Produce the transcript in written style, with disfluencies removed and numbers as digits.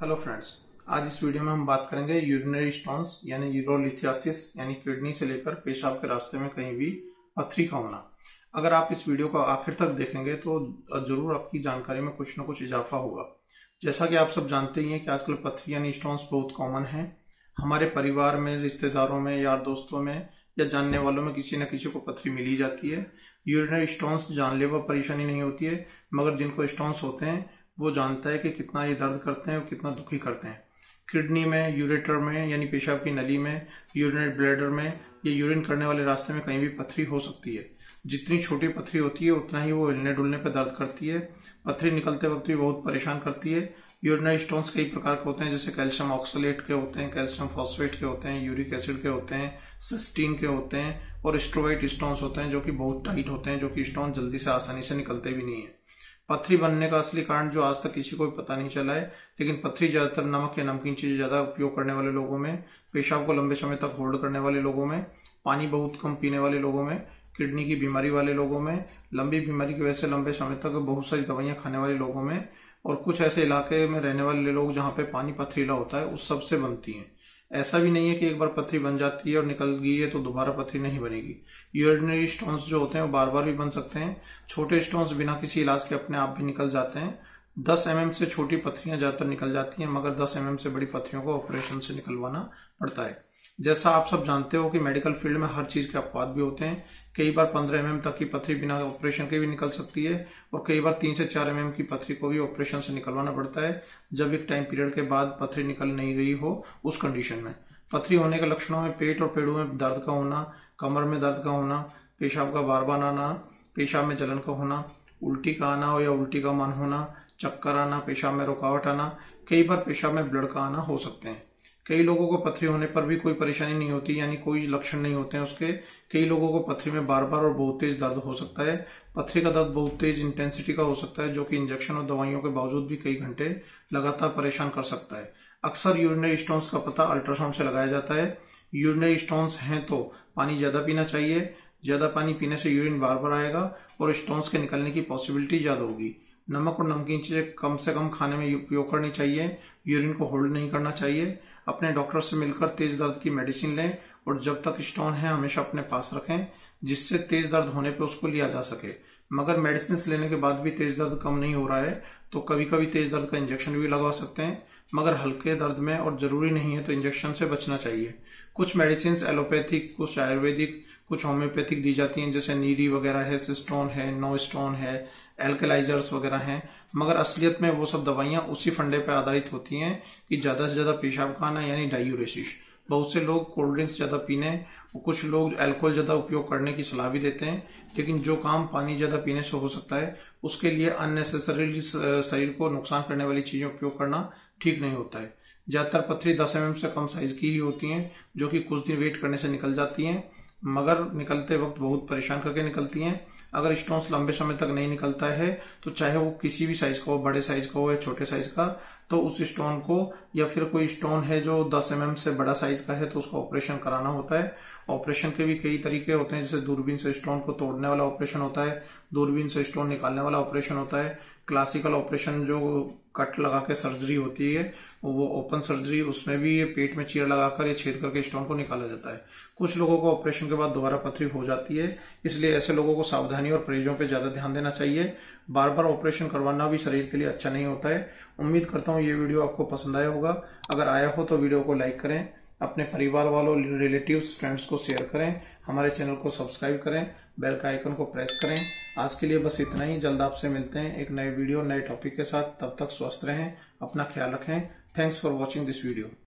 Hello friends, आज इस video में हम बात करेंगे यूरिनरी स्टोन्स यानी यूरोलिथियासिस यानी किडनी से लेकर पेशाब के रास्ते में कहीं भी पथरी का होना। अगर आप इस वीडियो को आखिर तक देखेंगे तो जरूर आपकी जानकारी में कुछ ना कुछ इजाफा होगा। जैसा कि आप सब जानते ही हैं कि आजकल पथरी यानी स्टोन्स बहुत कॉमन है। हमारे परिवार में, रिश्तेदारों में, यार दोस्तों में या जानने वालों में किसी न किसी को पथरी मिल ही जाती है। यूरिनरी स्टोन्स जानलेवा परेशानी नहीं होती है, मगर जिनको स्टोन्स होते हैं वो जानता है कि कितना ये दर्द करते हैं और कितना दुखी करते हैं। किडनी में, यूरेटर में यानी पेशाब की नली में, यूरिनरी ब्लैडर में या यूरिन करने वाले रास्ते में कहीं भी पथरी हो सकती है। जितनी छोटी पथरी होती है उतना ही वो हिलने डुलने पर दर्द करती है। पथरी निकलते वक्त भी बहुत परेशान करती है। यूरिनरी स्टोन्स कई प्रकार के होते हैं, जैसे कैल्शियम ऑक्सलेट के होते हैं, कैल्शियम फॉस्फेट के होते हैं, यूरिक एसिड के होते हैं, सिस्टीन के होते हैं और स्ट्रोवाइट स्टोन्स होते हैं जो कि बहुत टाइट होते हैं, जो कि स्टोन जल्दी से आसानी से निकलते भी नहीं है। पथरी बनने का असली कारण जो आज तक किसी को भी पता नहीं चला है, लेकिन पथरी ज्यादातर नमक या नमकीन चीजें ज्यादा उपयोग करने वाले लोगों में, पेशाब को लंबे समय तक होल्ड करने वाले लोगों में, पानी बहुत कम पीने वाले लोगों में, किडनी की बीमारी वाले लोगों में, लंबी बीमारी की वजह से लंबे समय तक बहुत सारी दवाइयां खाने वाले लोगों में और कुछ ऐसे इलाके में रहने वाले लोग जहाँ पे पानी पथरीला होता है उस सबसे बनती है। ऐसा भी नहीं है कि एक बार पथरी बन जाती है और निकल गई है तो दोबारा पथरी नहीं बनेगी। यूरिनरी स्टोन्स जो होते हैं वो बार बार भी बन सकते हैं। छोटे स्टोन्स बिना किसी इलाज के अपने आप भी निकल जाते हैं। 10 mm से छोटी पथरियां ज्यादातर निकल जाती हैं, मगर 10 mm से बड़ी पथरियों को ऑपरेशन से निकलवाना पड़ता है। जैसा आप सब जानते हो कि मेडिकल फील्ड में हर चीज के अपवाद भी होते हैं। कई बार 15 mm तक की पथरी बिना ऑपरेशन के भी निकल सकती है और कई बार 3 से 4 mm की पथरी को भी ऑपरेशन से निकलवाना पड़ता है, जब एक टाइम पीरियड के बाद पथरी निकल नहीं रही हो। उस कंडीशन में पथरी होने के लक्षणों में पेट और पेड़ों में दर्द का होना, कमर में दर्द का होना, पेशाब का बार बार आना, पेशाब में जलन का होना, उल्टी का आना या उल्टी का मन होना, चक्कर आना, पेशाब में रुकावट आना, कई बार पेशाब में ब्लड का आना हो सकते हैं। कई लोगों को पथरी होने पर भी कोई परेशानी नहीं होती, यानी कोई लक्षण नहीं होते हैं उसके। कई लोगों को पथरी में बार बार और बहुत तेज दर्द हो सकता है। पथरी का दर्द बहुत तेज इंटेंसिटी का हो सकता है, जो कि इंजेक्शन और दवाइयों के बावजूद भी कई घंटे लगातार परेशान कर सकता है। अक्सर यूरिनरी स्टोन्स का पता अल्ट्रासाउंड से लगाया जाता है। यूरिनरी स्टोन्स हैं तो पानी ज़्यादा पीना चाहिए। ज़्यादा पानी पीने से यूरिन बार बार आएगा और स्टोन्स के निकलने की पॉसिबिलिटी ज़्यादा होगी। नमक और नमकीन चीज़ें कम से कम खाने में उपयोग करनी चाहिए। यूरिन को होल्ड नहीं करना चाहिए। अपने डॉक्टर से मिलकर तेज दर्द की मेडिसिन लें और जब तक स्टोन है हमेशा अपने पास रखें, जिससे तेज दर्द होने पर उसको लिया जा सके। मगर मेडिसिन लेने के बाद भी तेज दर्द कम नहीं हो रहा है तो कभी कभी तेज दर्द का इंजेक्शन भी लगवा सकते हैं, मगर हल्के दर्द में और ज़रूरी नहीं है तो इंजेक्शन से बचना चाहिए। कुछ मेडिसिन एलोपैथिक, कुछ आयुर्वेदिक, कुछ होम्योपैथिक दी जाती हैं, जैसे नीरी वगैरह है, सिस्टोन है, नो स्टोन है, एल्कलाइजर्स वगैरह हैं, मगर असलियत में वो सब दवाइयाँ उसी फंडे पर आधारित होती हैं कि ज़्यादा से ज़्यादा पेशाब का आना यानी डायूरेसिस। बहुत से लोग कोल्ड ड्रिंक्स ज़्यादा पीने और कुछ लोग अल्कोहल ज़्यादा उपयोग करने की सलाह भी देते हैं, लेकिन जो काम पानी ज़्यादा पीने से हो सकता है उसके लिए अननेसेसरीली शरीर को नुकसान करने वाली चीज़ें उपयोग करना ठीक नहीं होता है। ज़्यादातर पथरी 10 mm से कम साइज़ की ही होती हैं, जो कि कुछ दिन वेट करने से निकल जाती हैं, मगर निकलते वक्त बहुत परेशान करके निकलती हैं। अगर स्टोन्स लंबे समय तक नहीं निकलता है तो चाहे वो किसी भी साइज़ का हो, बड़े साइज़ का हो या छोटे साइज़ का, तो उस स्टोन को या फिर कोई स्टोन है जो 10 mm से बड़ा साइज़ का है तो उसका ऑपरेशन कराना होता है। ऑपरेशन के भी कई तरीके होते हैं, जैसे दूरबीन से स्टोन को तोड़ने वाला ऑपरेशन होता है, दूरबीन से स्टोन निकालने वाला ऑपरेशन होता है, क्लासिकल ऑपरेशन जो कट लगा के सर्जरी होती है वो ओपन सर्जरी, उसमें भी पेट में चीरा लगाकर या छेद करके स्टोन को निकाला जाता है। कुछ लोगों को ऑपरेशन के बाद दोबारा पथरी हो जाती है, इसलिए ऐसे लोगों को सावधानी और परहेजों पे ज़्यादा ध्यान देना चाहिए। बार बार ऑपरेशन करवाना भी शरीर के लिए अच्छा नहीं होता है। उम्मीद करता हूँ ये वीडियो आपको पसंद आया होगा। अगर आया हो तो वीडियो को लाइक करें, अपने परिवार वालों, रिलेटिव्स, फ्रेंड्स को शेयर करें, हमारे चैनल को सब्सक्राइब करें, बेल का आइकन को प्रेस करें। आज के लिए बस इतना ही। जल्द आपसे मिलते हैं एक नए वीडियो, नए टॉपिक के साथ। तब तक स्वस्थ रहें, अपना ख्याल रखें। Thanks for watching this video.